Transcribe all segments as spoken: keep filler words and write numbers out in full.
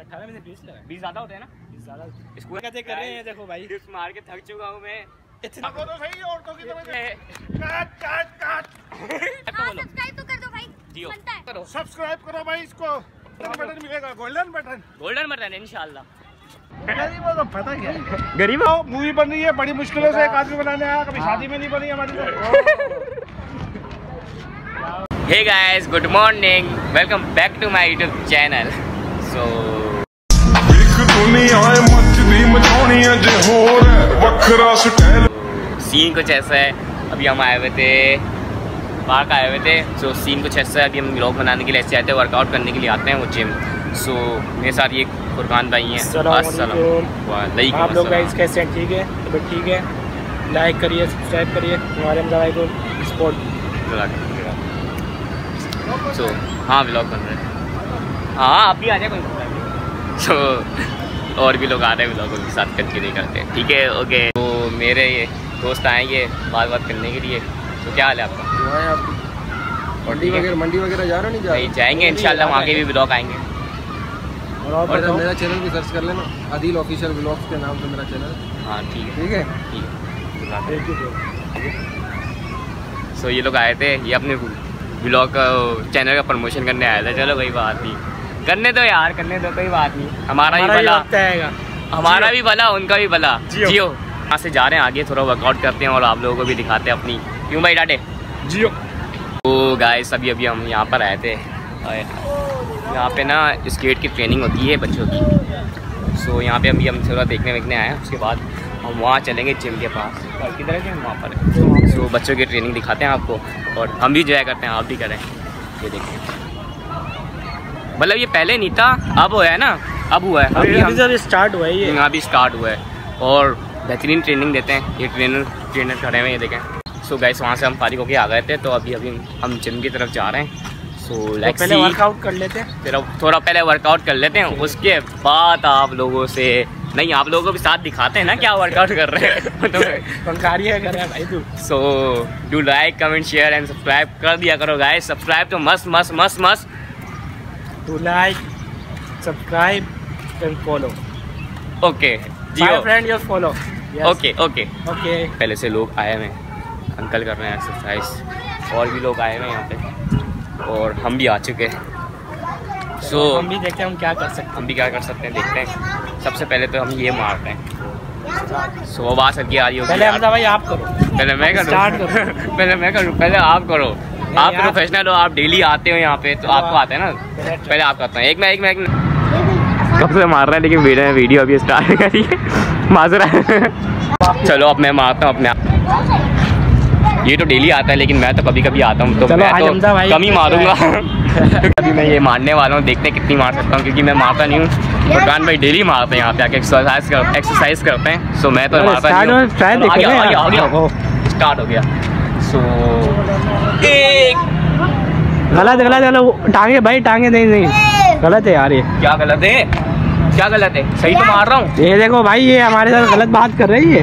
अठारह में से बीस लगा, बीस ज्यादा होते हैं ना, बीस ज्यादा स्कूल कैसे कर रहे हैं। देखो भाई टिप्स मार के थक चुका हूँ मैं, इतना को तो सही औरतों की तरह काट काट काट। सब्सक्राइब तो कर दो भाई, जी करो सब्सक्राइब करो भाई, इसको बटन मिलेगा गोल्डन बटन, गोल्डन बटन इंशाल्लाह। गरीबों को पता क्या है, गरीबों मूवी बन रही है बड़ी मुश्किलों से, एक आदमी बनाने आया, कभी शादी में नहीं बनी हमारी तो। Hey guys good morning, welcome back to my YouTube channel. So scene कुछ ऐसा है, अभी हम आए हुए थे पार्क आए हुए थे। सो so, सीन कुछ ऐसा है, अभी हम ब्लॉग बनाने के लिए ऐसे आते हैं, वर्कआउट करने के लिए आते हैं वो जिम। सो so, मेरे साथ ये फुरकान भाई हैं। अस्सलाम आप लोग गाइस कैसे हैं, ठीक है? तो ठीक है, लाइक करिए सब्सक्राइब करिए हमारे भाई को सपोर्ट। सो हाँ व्लॉग बन रहे हैं, हाँ आप भी आ जाए कोई। सो so, और भी लोग आ रहे हैं व्लॉग, उनके साथ करके नहीं करते, ठीक है ओके। तो मेरे ये दोस्त आएंगे बात बात करने के लिए। तो क्या हाल है आपका, मंडी वगैरह मंडी वगैरह जा रहे हो? नहीं जा रहे, जाएंगे इंशाल्लाह, वहाँ के भी व्लॉग आएंगे। और, और तो मेरा चैनल भी सर्च कर लेना, आदिल ऑफिशियल व्लॉग्स के नाम से मेरा चैनल। हाँ ठीक है ठीक है ठीक है। सो ये लोग आए थे, ये अपने व्लॉग का चैनल का प्रमोशन करने आया था। चलो कोई बात नहीं, करने दो यार, करने दो, कोई बात नहीं, हमारा भी भला आएगा, हमारा भी भला उनका भी भला। जियो यहाँ से जा रहे हैं आगे, थोड़ा वर्कआउट करते हैं और आप लोगों को भी दिखाते हैं अपनी। क्यों भाई डाटे जियो। तो गाइस अभी अभी हम यहाँ पर आए थे, यहाँ पे ना स्केट की ट्रेनिंग होती है बच्चों की। सो so, यहाँ पे अभी हम थोड़ा देखने वेखने आए हैं, उसके बाद हम वहाँ चलेंगे जिम के पास। और किधर है वहाँ पर है। so, सो बच्चों की ट्रेनिंग दिखाते हैं आपको, और हम भी जॉय करते हैं, आप भी करें। ये देखिए मतलब ये पहले नहीं था, अब होया है ना, अब हुआ है, अभी हम स्टार्ट हुआ है, ये यहाँ भी स्टार्ट हुआ है और बेहतरीन ट्रेनिंग देते हैं। ये ट्रेनर ट्रेनर खड़े हुए हैं, ये देखें। सो so, गाइस वहाँ से हम फारिग होके आ गए थे, तो अभी अभी हम जिम की तरफ जा रहे हैं। So, तो पहले वर्कआउट कर लेते हैं, फिर थोड़ा पहले वर्कआउट कर लेते हैं, उसके बाद आप लोगों से नहीं आप लोगों को भी साथ दिखाते हैं ना क्या वर्कआउट कर रहे हैं। तो पंकारी है कर रहा है भाई तू। So do like comment share and subscribe कर दिया करो गाइस, सब्सक्राइब तो मस्त मस्त मस्त मस्त। Do like subscribe and follow, okay जियो friend your follow, okay okay okay. पहले से लोग आए हुए हैं, अंकल कर रहे हैं एक्सरसाइज, और भी लोग आए हुए हैं यहाँ पे, और हम भी आ चुके हैं। सो so, हम भी देखते हैं हम क्या कर सकते हैं, हम भी क्या कर सकते हैं देखते हैं। सबसे पहले तो हम ये मारते हैं। सो आवाज़ सबकी आ रही होगी, पहले हमदा भाई आप करो, पहले मैं करूँ पहले मैं करूँ पहले आप करो, आप प्रोफेशनल हो, आप डेली आते हो यहाँ पे तो आपको आता है ना, पहले आप करते हैं। एक मैं एक मैं कब से मार रहा है, लेकिन वीडियो अभी स्टार्ट करिए, माजरा। चलो अब मैं मारता हूँ अपने आप, ये तो डेली आता है लेकिन मैं तो कभी कभी आता हूँ, तो मैं तो कम ही मारूंगा। अभी मैं ये मारने वाला हूँ, देखते हैं कितनी मार सकता हूँ, क्योंकि मैं मारता नहीं हूँ। फुरकान भाई डेली मारते हैं यहाँ पे आके, एक्सरसाइज कर एक्सरसाइज करते हैं। सो मैं तो मारता नहीं, स्टार्ट हो गया। सो एक गलत गलत गलत टांगे भाई, टांगे नहीं नहीं गलत है यार, ये क्या गलत है, क्या गलत है, सही तो मार रहा हूँ। ये देखो भाई ये हमारे साथ गलत बात कर रही है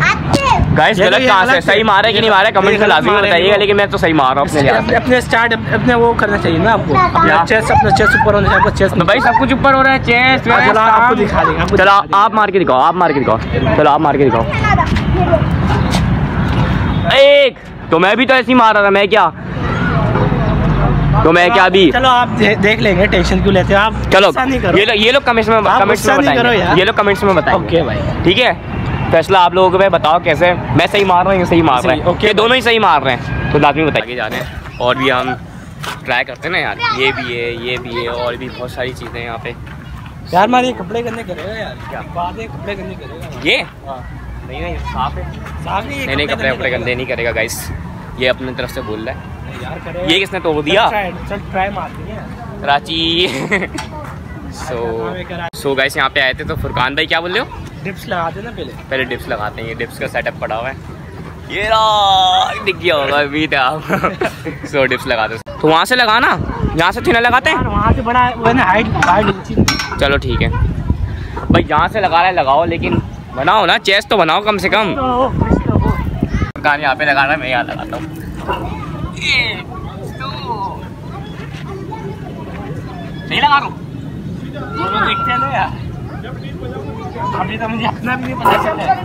गाइस, गलत कहाँ से, सही मारे कि नहीं मारे कमेंट में लाजमी बताइएगा, लेकिन मैं तो सही मार रहा हूँ अपने लिए। अपने स्टार्ट अपने वो करना चाहिए ना आपको, अपना चेस्ट अपना चेस्ट ऊपर होना चाहिए, आपको चेस्ट भाई सब कुछ ऊपर हो रहा है, चेस्ट चलो आपको दिखा देंगे। चलो आप मार के दिखाओ, आप मार के दिखाओ, चलो आप मार के दिखाओ। एक तो मैं भी तो ऐसे ही मार रहा था, मैं क्या तो मैं क्या अभी चलो आप देख लेंगे, टेंशन क्यों लेते हो आप। चलो ये लोग कमेंट्स में कमेंट्स में बताएंगे, ये लोग कमेंट्स में बताएंगे। ओके भाई ठीक है, फैसला आप लोगों को, मैं बताओ कैसे, मैं सही मार रहा हूँ या सही मार रहा है। ओके okay, दोनों ही सही मार रहे हैं, तो लाजमी बताइए। जा रहे हैं और भी हम ट्राई करते हैं ना यार, ये भी है ये भी है और भी बहुत सारी चीज़ें यहाँ पे यार। मारे कपड़े गंदे करेगा यार, क्या बात है, कपड़े गंदे करेगा ये नहीं नहीं साफ है, साफ नहीं नहीं कपड़े कपड़े गंदे नहीं करेगा गाइस, ये अपनी तरफ से बोल रहा है। ये किसने तोड़ दिया, कराची। सो सो गाइस यहाँ पे आए थे, तो फुरकान भाई क्या बोल रहे हो, डिप्स लगाते हैं ना पहले, पहले डिप्स लगाते हैं। ये डिप्स का सेटअप पड़ा हुआ है, ये रहा दिख गया होगा अभी तक। सो डिप्स लगाते हैं तो वहाँ से लगाना, यहाँ से थोड़ा लगाते हैं, वहाँ से बड़ा वो है ना हाइट हाइट। चलो ठीक है भाई, यहाँ से लगा रहा है लगाओ, लेकिन बनाओ ना चेस्ट तो बनाओ कम से कम। कान यहाँ पे लगा रहा है, मैं यहाँ लगाता हूँ, सही लगा रहा हूँ। आया, अभी तो मुझे अपना भी नहीं पता चला।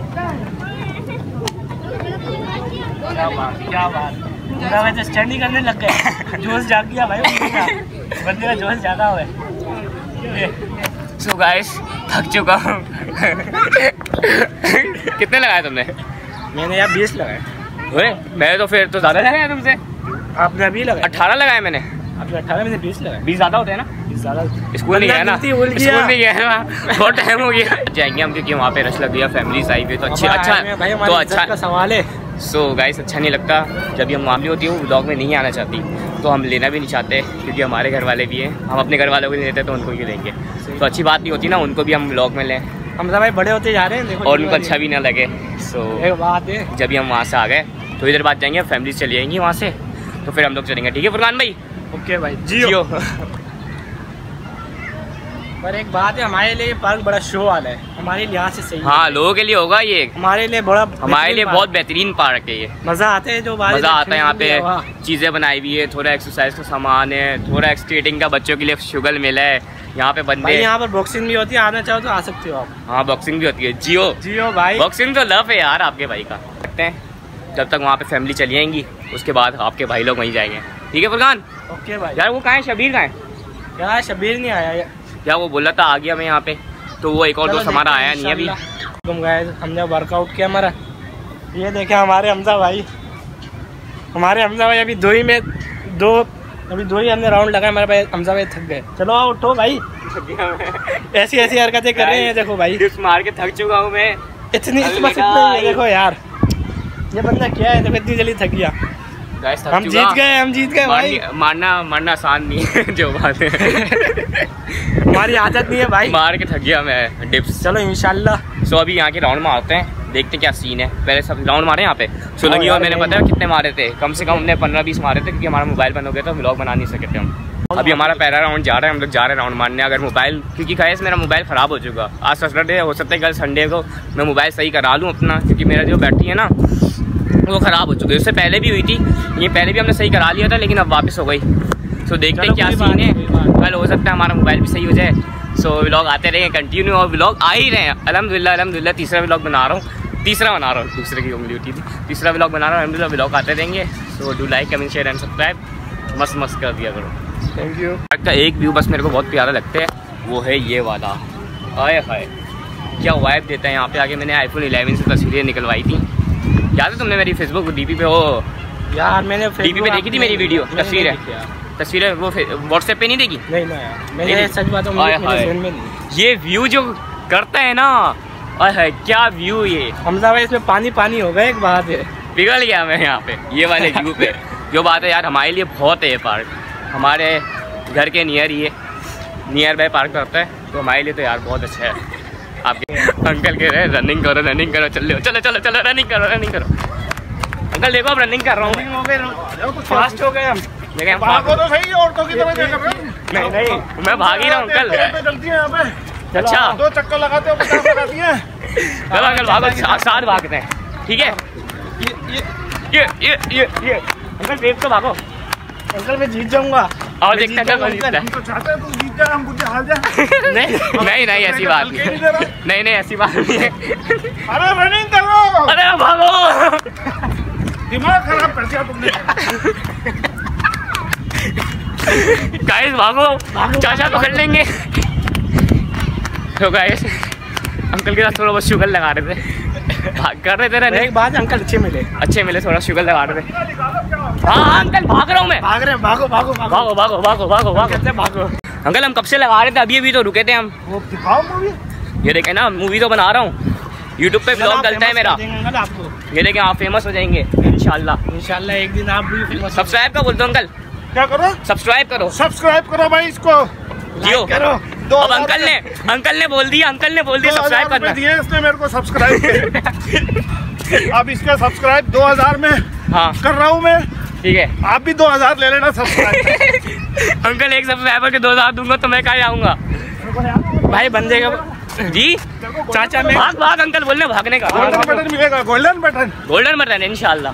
क्या बात, स्टैंडिंग करने लग गए, जोश जाग गया भाई बंदे का, जोश ज़्यादा हुआ है। सो गाइस थक चुका हूँ। कितने लगाए तुमने? मैंने यार बीस लगाए। मैंने तो फिर तो ज़्यादा लगाया तुमसे। आपने अभी लगाया? अठारह लगाया मैंने। आपने अठारह में से बीस लगाया? बीस ज़्यादा होते हैं ना। स्कूल नहीं गया ना, स्कूल नहीं गया ना, बहुत टाइम हो गया। जाएंगे हम क्योंकि वहाँ पे रश लग गया, फैमिलीज आई हुई तो अच्छी अच्छा तो अच्छा सवाल है। सो गाइस अच्छा नहीं लगता जब ये मामली होती है, वो ब्लॉग में नहीं आना चाहती तो हम लेना भी नहीं चाहते क्योंकि हमारे घर वाले भी हैं, हम अपने घर वालों को नहीं देते तो उनको क्यों देंगे। तो अच्छी बात नहीं होती ना, उनको भी हम ब्लॉग में लें। हम सब बड़े होते जा रहे हैं और उनको अच्छा भी ना लगे। सो बात है, जब भी हम वहाँ से आ गए थोड़ी देर बाद जाएंगे, फैमिलीज चली जाएंगी वहाँ से तो फिर हम लोग चलेंगे। ठीक है फुरकान भाई? ओके भाई, जियो। पर एक बात है, हमारे लिए पार्क बड़ा शो वाला है, हमारे लिहाज से सही। हाँ लोगों के लिए होगा ये, हमारे लिए बड़ा, हमारे लिए बहुत बेहतरीन पार्क है ये। मज़ा आता है, जो मज़ा आता है यहाँ पे, चीज़ें बनाई हुई है, थोड़ा एक्सरसाइज का सामान है, थोड़ा स्केटिंग का बच्चों के लिए शुगल मेला है यहाँ पे। बंदे यहाँ पर बॉक्सिंग भी होती है, आना चाहो तो आ सकते हो आप। हाँ बॉक्सिंग भी होती है। जियो जियो भाई, बॉक्सिंग तो लव है यार आपके भाई का। सकते हैं जब तक वहाँ पे फैमिली चली जाएंगी, उसके बाद आपके भाई लोग वहीं जाएंगे। ठीक है फुरकान? ओके भाई। यार वो कहाँ है शबीर? कहाँ है यार शबीर? नहीं आया यार, वो बोला था आ गया मैं यहाँ पे, तो वो एक और दोस्त हमारा आया नहीं अभी। तुम गए, हमने वर्कआउट किया हमारा। ये देखे हमारे हमजा भाई, हमारे हमजा भाई अभी दो ही में दो अभी दो ही हमने राउंड लगाया, हमारे भाई हमजा भाई थक गए। चलो उठो भाई, ऐसी ऐसी हरकतें कर रहे हैं। देखो भाई डिप्स मार के थक चुका हूँ मैं, इतनी बस इतना ही। देखो यार ये बंदा क्या है, देखो इतनी जल्दी थक गया। हम जीत गए, हम जीत गए भाई। मारना मारना आसान नहीं है जो बात है, हमारी आदत नहीं है भाई, मार के थक गया मैं डिप्स। चलो इंशाल्लाह। सो अभी यहाँ के राउंड में आते हैं, देखते हैं क्या सीन है। पहले सब राउंड मारे यहाँ पे, सो लगी और मैंने पता है कितने मारे थे, कम से कम हमने पंद्रह बीस मारे थे क्योंकि हमारा मोबाइल बंद हो गया था, व्लॉग बना नहीं सके थे हम। अभी हमारा पहला राउंड जा रहा है, हम लोग जा रहे हैं राउंड मारने। अगर मोबाइल, क्योंकि खैर मेरा मोबाइल ख़राब हो चुका, आज सैटरडे हो सकता है कल संडे को मैं मोबाइल सही करा लूँ अपना, क्योंकि मेरा जो बैटरी है ना वो ख़राब हो चुकी है। उससे पहले भी हुई थी ये, पहले भी हमने सही करा लिया था लेकिन अब वापस हो गई। सो देखते हैं क्या सीन है, कल हो सकता है हमारा मोबाइल भी सही हो जाए। सो व्लॉग आते रहेंगे कंटिन्यू, और व्लॉग आ ही रहे हैं अल्हम्दुलिल्लाह। अल्हम्दुलिल्लाह तीसरा व्लॉग बना रहा हूँ, तीसरा बना रहा हूँ, दूसरे की उंगली उठी थी, तीसरा व्लॉग बना रहा हूँ। अल्हम्दुलिल्लाह व्लॉग आते रहेंगे। So do like comment share and subscribe, मस्त मस्त कर दिया करो। Thank you. का एक व्यू बस मेरे को बहुत प्यारा लगता है, वो है ये वाला। आए हाय क्या वाइब देता है यहाँ पे आगे। मैंने आईफोन इलेवन से तस्वीरें निकलवाई थी, याद है तुमने मेरी फेसबुक डीपी पे? हो यार मैंने डीपी पे देखी थी मेरी वीडियो, तस्वीर है, तस्वीर है वो व्हाट्सएप पे नहीं देखी? नहीं ना यार, मैंने सच बात है। ये व्यू जो करता है ना, अरे क्या व्यू ये हमजा भाई, इसमें पानी पानी हो गया। एक बात है, पिघल गया मैं यहाँ पे ये वाले व्यू पे। जो बात है यार, हमारे लिए बहुत है ये पार्क, हमारे घर के नियर ही है, नियर बाई पार्क करता है तो हमारे लिए तो यार बहुत अच्छा है। आपके अंकल कह रहे हैं रनिंग करो रनिंग करो, चल लो चलो चलो चलो रनिंग करो रनिंग करो। अंकल देखो आप रनिंग कर रहा हूँ, फास्ट हो गए हम। भागो तो सही, औरतों की तरह। नहीं नहीं मैं भाग ही रहा हूँ अंकल। अच्छा दो चक्कर लगाते हो, पचास लगाती है। चलो अंकल भागो, साथ भागते हैं। ठीक है ये ये ये ये अंकल देख तो भागो। अंकल मैं जीत जाऊँगा। और देखते हैं कौन जीतता है। तो चाहते हैं तू जीत जा, हम तुझे हार जाए। नहीं नहीं नहीं ऐसी बात नहीं, नहीं नहीं ऐसी बात नहीं है। अरे रनिंग कर लो, अरे भागो, दिमाग खराब कर दिया तुमने। गाइस भागो, चाचा पकड़ लेंगे। तो गाइस अंकल के साथ थोड़ा बहुत शुगर लगा रहे थे, भाग कर रहे थे ना। एक बात, अंकल अच्छे मिले, अच्छे मिले, थोड़ा शुगर लगा रहे थे। हाँ अंकल भाग रहा हूँ मैं, भाग रहे हैं, भागो भागो भागो भागो भागो भागो भागो भागो। अंकल हम कब से लगा रहे थे, अभी अभी तो रुके थे हम। वो दिखाओ मूवी, ये देखे ना मूवी तो बना रहा हूँ, यूट्यूब पे ब्लॉग चलता है मेरा। ये देखें आप फेमस हो जाएंगे इंशाल्लाह, इंशाल्लाह एक दिन आप भी। सब्सक्राइब का बोलते हो अंकल? क्या करो? सब्सक्राइब करो, सब्सक्राइब करो भाई इसको, जियो करो। अब अंकल ने अंकल ने बोल दिया, अंकल ने बोल दिया सब्सक्राइब करना है, इसने मेरे को सब्सक्राइब किया। अब इसका सब्सक्राइब दो हज़ार में हाँ कर रहा हूँ मैं। ठीक है आप भी दो हज़ार ले लेना सब्सक्राइब। अंकल एक सब्सक्राइबर के दो हज़ार दूंगा तो मैं कहाँ जाऊँगा भाई बंदे का। जी चाचा में भाग भाग अंकल बोलने, भागने का गोल्डन बटन मिलेगा, गोल्डन बटन, गोल्डन बटन इंशाल्लाह।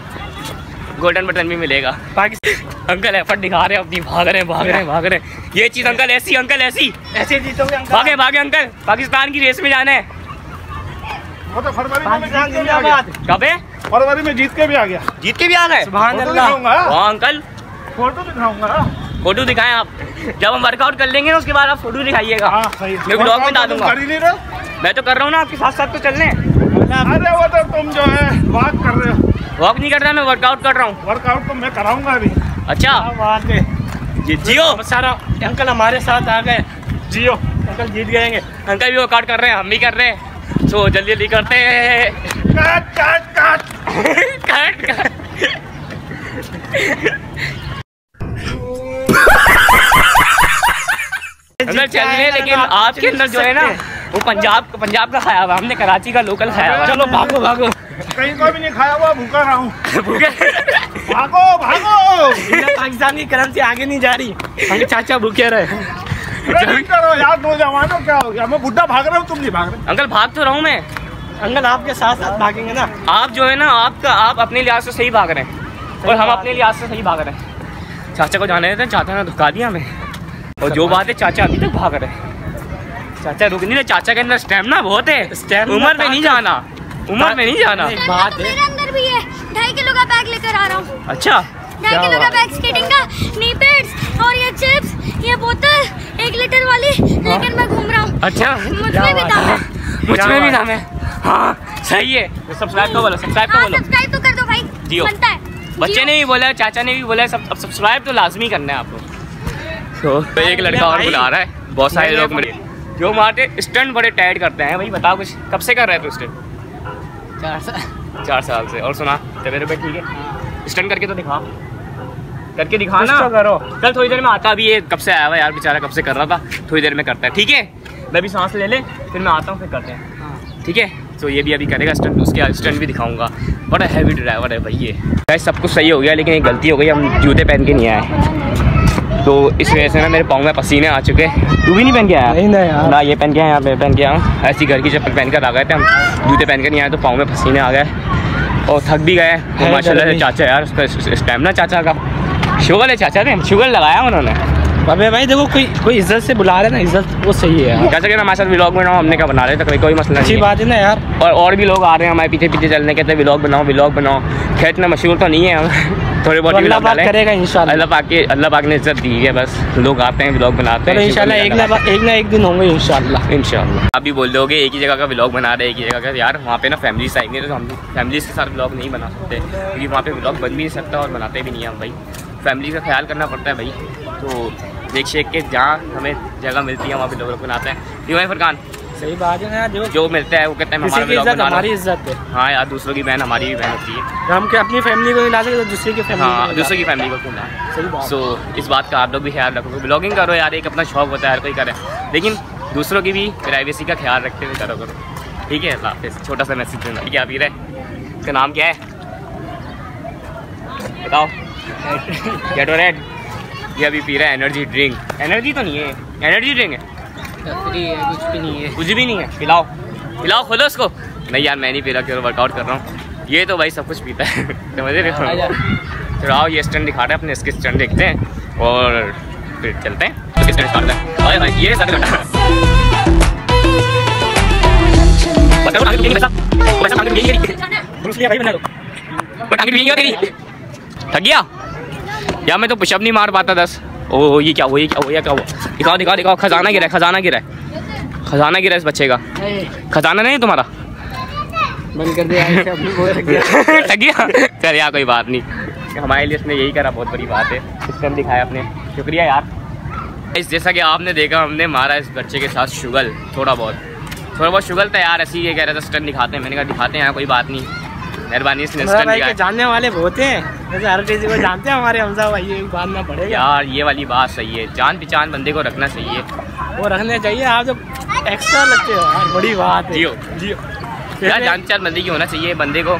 गोल्डन बटन भी मिलेगा। अंकल एफर्ट दिखा रहे हैं अपनी, भाग रहे हैं भाग रहे हैं भाग रहे हैं ये चीज़ अंकल ऐसी अंकल ऐसी ऐसे जीतोगे अंकल, भागे भागे अंकल, पाकिस्तान की रेस में जाना है। वो तो फरवरी फरवरी में जीत के भी आ गया, जीत के भी आ गए। हाँ अंकल फोटो दिखाऊंगा, फोटो दिखाएं आप, जब हम वर्कआउट कर लेंगे उसके बाद आप फोटो दिखाइएगा। हाँ, सही। मैं ब्लॉग में डाल दूंगा। मैं तो कर रहा हूँ ना आपके साथ साथ, तो चल रहे हैं। अरे वो तो तुम जो है वॉक कर रहे हो। वॉक नहीं कर रहा, मैं वर्कआउट कर रहा हूँ। वर्कआउट तो मैं कराऊंगा अभी। अच्छा बात है, जियो सारा अंकल हमारे साथ आ गए, जियो अंकल जीत गए। अंकल भी वर्कआउट कर रहे हैं, हम भी कर रहे हैं, सो जल्दी जल्दी करते हैं। अंदर चल रहे हैं लेकिन आपके अंदर जो है ना वो पंजाब पंजाब का खाया हुआ, हमने कराची का लोकल खाया हुआ। चलो भागो भागो, कहीं को भी नहीं खाया हुआ, भूखा रहा हूँ। भागो भागो, पाकिस्तान की करंसी आगे नहीं जा रही, हम चाचा भूखे रहे। करो यार दो जवानों, क्या हो गया, मैं बुढ़ा भाग रहा हूँ, तुम नहीं भाग रहे। अंकल भाग तो रहा हूँ मैं, अंकल आपके साथ साथ भागेंगे ना। आप जो है ना आपका आप अपने लिहाज से सही भाग रहे हैं और हम अपने लिहाज से सही भाग रहे हैं। चाचा को जाने देते हैं, चाचा ने धुका दिया हमें। और जो बात है चाचा अभी तक भाग रहे हैं, चाचा रुक नहीं रहे, चाचा के अंदर स्टैमिना बहुत है। स्टैमिना उम्र में नहीं जाना, उम्र में नहीं जाना। बात है मेरे अंदर भी है, ढाई किलो का बैग लेकर आ रहा हूँ। अच्छा ढाई किलो का बैग, स्केटिंग का, नी पैड्स और ये चिप्स, ये बोतल एक लीटर वाली, लेकिन मैं घूम रहा हूँ। अच्छा मुझमें भी नाम है, मुझमें भी नाम है। हाँ सही है, सब्सक्राइब तो बोलो, सब्सक्राइब तो बोलो, सब्सक्राइब तो कर दो भाई, बनता है। बच्चे ने भी बोला, चाचा ने भी बोला, सब्सक्राइब तो लाजमी करना है आपको। तो एक लड़का और बुला रहा है, बहुत सारे लोग मेरे जो मारते स्टंट बड़े टाइट करते हैं। भाई बताओ कुछ, कब से कर रहे थे स्टंट? चार साल चार साल से। और सुना तबीयत पे ठीक है? स्टंट करके तो दिखा, करके दिखा ना, करो। कल थोड़ी देर में आता, अभी ये कब से आया हुआ यार बेचारा, कब से कर रहा था, थोड़ी देर में करता है। ठीक है मैं भी सांस ले ले, फिर मैं आता हूँ, फिर करते हैं। ठीक है तो ये भी अभी करेगा स्टंट, उसके स्टंट भी दिखाऊंगा। बड़ा हैवी ड्राइवर है भाई ये। गाइस सब कुछ सही हो गया लेकिन एक गलती हो गई, हम जूते पहन के नहीं आए, तो इस वजह से ना मेरे पाँव में पसीने आ चुके। तू भी नहीं पहन के आया? नहीं ना, ना ये पहन के आया, मैं पहन के आया। ऐसी घर की चप्पल पहन कर आ गए थे हम, जूते पहन कर नहीं आए तो पाँव में पसीने आ गए और थक भी गए। तो माशाल्लाह चाचा यार, उसका स्टैमिना चाचा का, शुगर है चाचा ने, शुगर लगाया उन्होंने। अबे भाई देखो कोई कोई इज्जत से बुला रहे ना, इज्जत वो सही है। चाचा के ना हमारे साथ व्लॉग बनाओ, हमने क्या बना रहे थे, कोई मसला नहीं, अच्छी बात है ना यार। और और भी लोग आ रहे हैं हमारे पीछे पीछे चलने, कहते हैं व्लॉग बनाओ व्लॉग बनाओ। खेत में मशहूर तो नहीं है हम, थोड़े बहुत व्लॉग पाक करेगा इंशाल्लाह। अल्लाह पाक के अल्लाह पाक ने इज्जत दी है, बस लोग आते हैं व्लॉग बनाते हैं इंशाल्लाह। एक ना एक ना एक दिन होंगे इंशाल्लाह इंशाल्लाह। आप भी बोल दोगे एक ही जगह का व्लॉग बना रहे, एक ही जगह का, यार वहाँ पे ना फैमिलीज आएंगे तो हम फैमिलीज के साथ व्लॉग नहीं बना सकते, क्योंकि वहाँ पे व्लॉग बन भी नहीं सकता और बनाते भी नहीं हम। भाई फैमिली का ख्याल करना पड़ता है भाई, तो देख शेख के जहाँ हमें जगह मिलती है वहाँ पे लोग बनाते हैं। क्यों भाई फरकान? सही बात है ना, जो जो मिलता है वो कहते हैं हमारा व्लॉग बना, हमारी इज्जत है। हाँ यार दूसरों की बहन हमारी भी बहन होती है, हम क्या अपनी फैमिली को मिला सकते, दूसरे की फैमिली, हाँ दूसरे की फैमिली को मिला। सही बात। सो इस बात का आप लोग भी ख्याल रखोगे, ब्लॉगिंग करो यार, एक अपना शौक होता है हर कोई करे, लेकिन दूसरों की भी प्राइवेसी का ख्याल रखते हुए करो करो ठीक है। हाफिज़, छोटा सा मैसेज देना ठीक है। आप ही रहे, इसका नाम क्या है बताओ? गेटोरेड। ये अभी पी रहा है एनर्जी ड्रिंक, एनर्जी तो नहीं है, एनर्जी ड्रिंक है, कुछ भी नहीं है, कुछ भी नहीं है। पिलाओ पिलाओ, खोलो उसको। नहीं यार मैं नहीं पी रहा, क्यों वर्कआउट कर रहा हूँ। ये तो भाई सब कुछ पीता है, समझ रहे हो। चलो आओ ये स्टैंड दिखा रहे हैं अपने, इसके स्टैंड देखते हैं और फिर चलते हैं, तो स्टैंड दिखाते हैं। ये सब थक गया यार, मैं तो पुशअप नहीं मार पाता दस। ओ ये क्या हुआ, ये क्या हुआ, क्या हुआ, दिखाओ दिखाओ दिखाओ। खजाना गिरा है, खजाना गिरा है, खजाना गिरा है इस बच्चे का। खजाना नहीं तुम्हारा, बंद कर दिया थक गया। चल यार कोई बात नहीं, हमारे लिए इसने यही करा, बहुत बड़ी बात है, सिस्टम दिखाया अपने, शुक्रिया यार। इस जैसा कि आपने देखा हमने मारा इस बच्चे के साथ शुगल, थोड़ा बहुत थोड़ा बहुत शुगल था यार। ऐसी ये कह रहा था स्टन दिखाते हैं, मैंने कहा दिखाते हैं कोई बात नहीं, मेहरबानी इसने स्टन दिखाया। जानने वाले बहुत हैं, हर किसी को जानते हैं हमारे हमजा भाई, ये बात ना पड़े यार, ये वाली बात सही है, जान पहचान बंदे को रखना चाहिए, वो रखना चाहिए। आप जब एक्स्ट्रा लगते हो यार, बड़ी बात है। जियो जियो यार, जान पहचान बंदे की होना चाहिए बंदे को।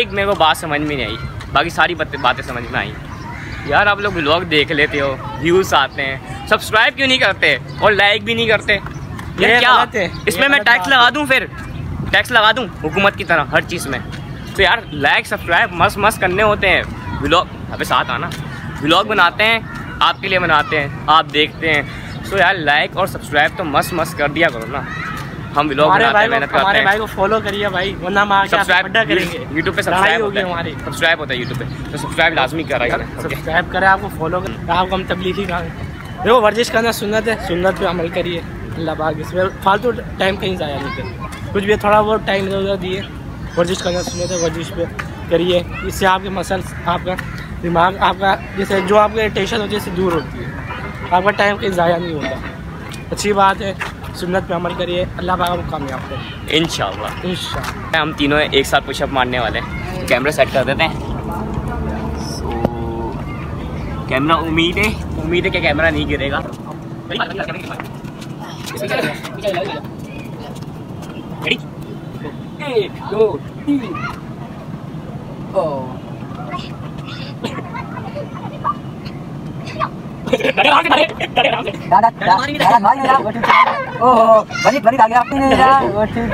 एक मेरे को बात समझ में नहीं आई, बाकी सारी बातें बातें समझ में आई। यार आप लोग व्लॉग देख लेते हो, व्यूज़ आते हैं, सब्सक्राइब क्यों नहीं करते और लाइक भी नहीं करते? ये क्या इसमें मैं टैक्स लगा दूँ, फिर टैक्स लगा दूँ हुकूमत की तरह हर चीज़ में? तो यार लाइक सब्सक्राइब मस्त मस्त करने होते हैं। व्लॉग अबे साथ आना, व्लॉग बनाते हैं आपके लिए, बनाते हैं आप देखते हैं। सो यार लाइक और सब्सक्राइब तो मस्त मस्त कर दिया करो ना। हम व्लॉग बनाते हैं, मेहनत करते हैं। भाई को फॉलो करिए भाई, वरना हम सब्सक्राइब करेंगे। यूट्यूब पे सब्सक्राइब होगी हमारी, सब्सक्राइब होता है यूट्यूब पे, तो सब्सक्राइब लाजमी कराइए। सब्सक्राइब करें, आपको फॉलो करें, आपको हम तबलीगी काम देखो। वर्जिश करना सुन्नत है, सुन्नत पे अमल करिए। अल्लाह पाक इसमें फालतू टाइम कहीं ज़ाया नहीं करें, कुछ भी थोड़ा बहुत टाइम इधर उधर दिए। वर्जिश करना सुन्नत है, वर्जिश पे करिए, इससे आपके मसल्स, आपका दिमाग, आपका जैसे जो आपके टेंशन होती है इससे दूर होती है, आपका टाइम कहीं ज़ाया नहीं होता। अच्छी बात है, सुन्नत पे अमल करिए, अल्लाह पाक आपको कामयाब करे इंशाल्लाह। इंशाल्लाह हम तीनों एक साथ पुशअप मारने वाले हैं। कैमरा सेट कर देते हैं। सो कैमरा उम्मीद है उम्मीद है कि कैमरा नहीं गिरेगा। एक दो तीन दादा दादा मार मेरा वो ठीक। ओहो वलीद वलीद आ गया आपने मेरा वो ठीक।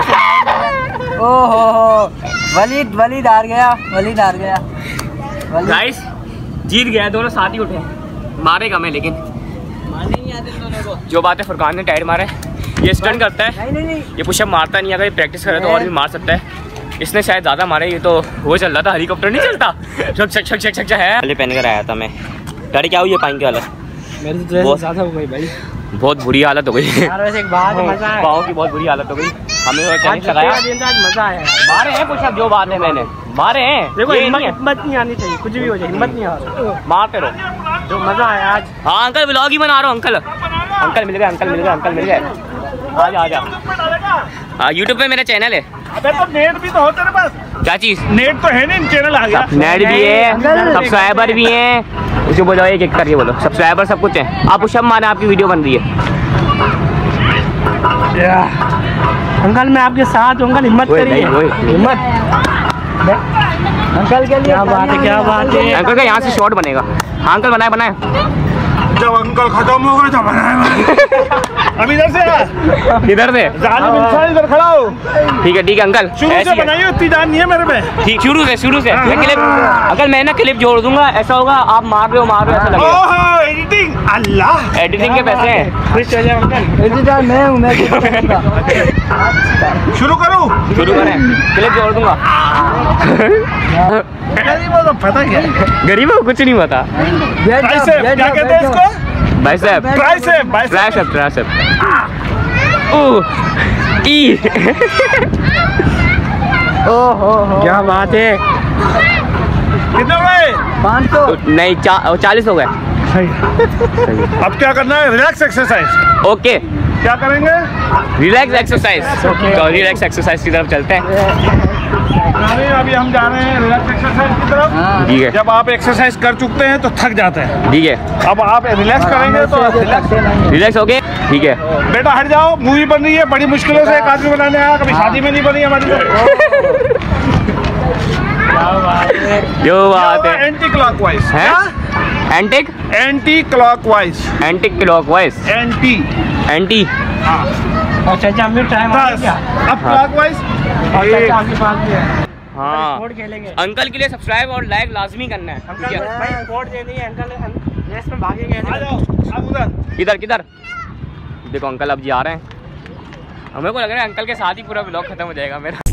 ओहो वलीद वलीद आ गया वलीद आ गया। गाइस जीत गया, दोनों साथ ही उठे। मारेगा मैं, लेकिन मारने नहीं आते दोनों को। जो बात है फुरकान ने टायर मारा है, ये स्टंट करता है। नहीं नहीं नहीं ये पुशअप मारता नहीं, अगर ये प्रैक्टिस करे तो और भी मार सकता है। इसने शायद ज़्यादा मारे, ये तो वो चल रहा था हेलीकॉप्टर नहीं चलता शक शक शक शक है। पहले पहन कर आया था मैं, गाड़ी क्या हुई है पानी के वाला? मेरी तो ज़्यादा हो गई भाई, बहुत बुरी हालत हो गई यार। वैसे एक बात मजा आया, पाँव की बहुत बुरी हालत हो गई। हमें वो टैनिक लगाया, मज़ा आया। मारे हैं पुशअप, जो बात है मैंने मारे हैं। देखो हिम्मत नहीं आनी चाहिए, कुछ भी हो जाए हिम्मत नहीं आ रही, मारते रहो। जो मज़ा आया आज। हाँ अंकल व्लॉग ही बना रहा हूँ। अंकल अंकल मिल गए अंकल मिल गए अंकल मिल गए आ जा आ जा। यूट्यूब पे मेरा चैनल है। अबे तो नेट भी तो हो तेरे पास। क्या चीज? नेट तो है ना, चैनल आ गया, नेट भी है, सब्सक्राइबर भी हैं। उसे बोलो एक एक करके बोलो, सब्सक्राइबर सब कुछ है। आप पुशअप मारे, आपकी वीडियो बन रही है। अंकल मैं आपके साथ हूँ अंकल, हिम्मत करिए हिम्मत। अंकल के लिए क्या बात है, क्या बात है। अंकल का यहाँ से शॉट बनेगा। हाँ अंकल बनाए बनाए, जब अंकल खत्म हो गए तो बनाए। अब इधर से इधर से जालिम इंसान इधर खड़ा हो। ठीक है ठीक है अंकल, शुरू से बनाइए, उतनी जान नहीं है मेरे में। ठीक शुरू से शुरू से मैं क्लिप, अगर मैं ना क्लिप जोड़ दूंगा ऐसा होगा आप मार रहे हो मार रहे हो ऐसा लगेगा। ओहो एडिटिंग, अल्लाह एडिटिंग के पैसे हैं। खुश हो जाए अंकल, एडिटर मैं हूं मैं। शुरू करूं? शुरू करें, क्लिप जोड़ दूंगा। गरीबों को पता क्या, गरीबों को कुछ नहीं पता। क्या कहते हैं इसको? Bicep bicep bicep tricep. ओ ई ओ हो हो क्या बात है। कितने हो गए? पाँच सौ नहीं चालीस हो गए। अब क्या करना है? Relax exercise. ओके क्या करेंगे? Relax exercise. तो रिलैक्स एक्सरसाइज की तरफ चलते हैं। अभी हम जा रहे हैं रिलैक्स एक्सरसाइज की तरफ। ठीक है, जब आप एक्सरसाइज कर चुकते हैं तो थक जाते हैं। ठीक है, अब आप रिलैक्स करेंगे तो रिलैक्स रिलैक्स हो गए। ठीक है बेटा हट जाओ, मूवी बन रही है, बड़ी मुश्किलों से एक आदमी बनाने आया, कभी शादी में नहीं बनी हमारी। जो बात है एंटी क्लॉकवाइज है, antic anti clockwise antic clockwise anti anti. हाँ अच्छा चाहे टाइम अब क्लॉकवाइज। हाँ अंकल के लिए सब्सक्राइब और लाइक लाजमी करना है। अंकल भाई स्पोर्ट देनी है, अंकल रेस में भागेंगे। आ जाओ अब उधर इधर किधर देखो। अंकल अब जी आ रहे हैं, हमें को लग रहा है अंकल के साथ ही पूरा व्लॉग खत्म हो जाएगा मेरा।